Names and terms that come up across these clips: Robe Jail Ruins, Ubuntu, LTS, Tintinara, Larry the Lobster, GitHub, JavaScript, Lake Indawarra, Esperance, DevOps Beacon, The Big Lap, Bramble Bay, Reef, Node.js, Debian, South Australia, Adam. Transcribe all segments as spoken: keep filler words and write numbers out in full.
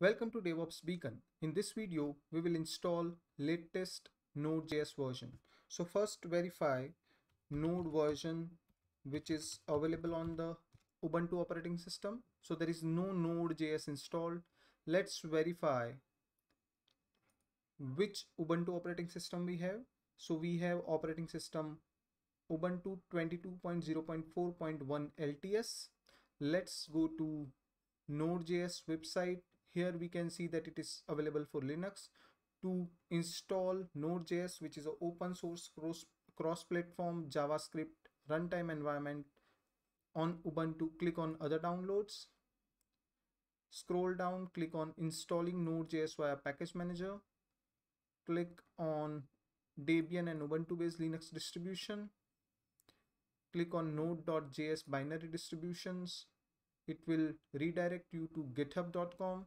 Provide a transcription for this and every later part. Welcome to DevOps Beacon. In this video, we will install latest Node.js version. So first verify Node version which is available on the Ubuntu operating system. So there is no Node.js installed. Let's verify which Ubuntu operating system we have. So we have operating system Ubuntu twenty-two point zero point four point one L T S. Let's go to Node.js website. Here we can see that it is available for Linux. To install Node.js, which is an open source cross, cross-platform JavaScript runtime environment on Ubuntu, click on other downloads. Scroll down, click on installing Node.js via package manager. Click on Debian and Ubuntu based Linux distribution. Click on Node.js binary distributions. It will redirect you to github dot com.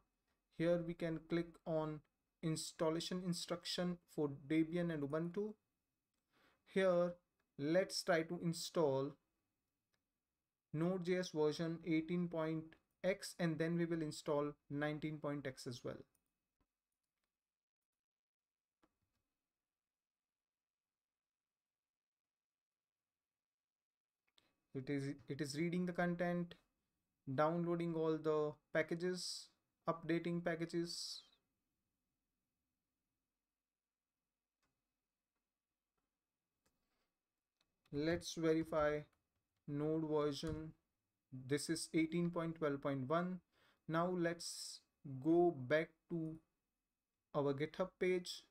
Here we can click on installation instruction for Debian and Ubuntu. Here let's try to install Node.js version eighteen point x and then we will install nineteen point x as well. It is, it is reading the content, downloading all the packages, updating packages. Let's verify Node version. This is eighteen point twelve point one. Now let's go back to our GitHub page.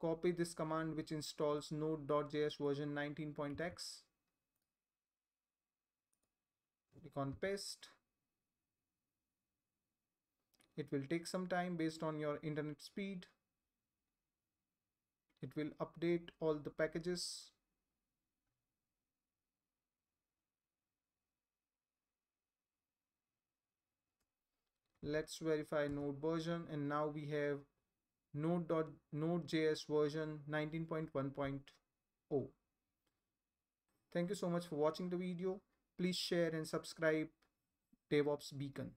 Copy this command which installs Node.js version nineteen point x. Click on paste. It will take some time based on your internet speed. It will update all the packages. Let's verify Node version, and now we have Node.js version nineteen point one point zero. Thank you so much for watching the video. Please share and subscribe DevOps Beacon.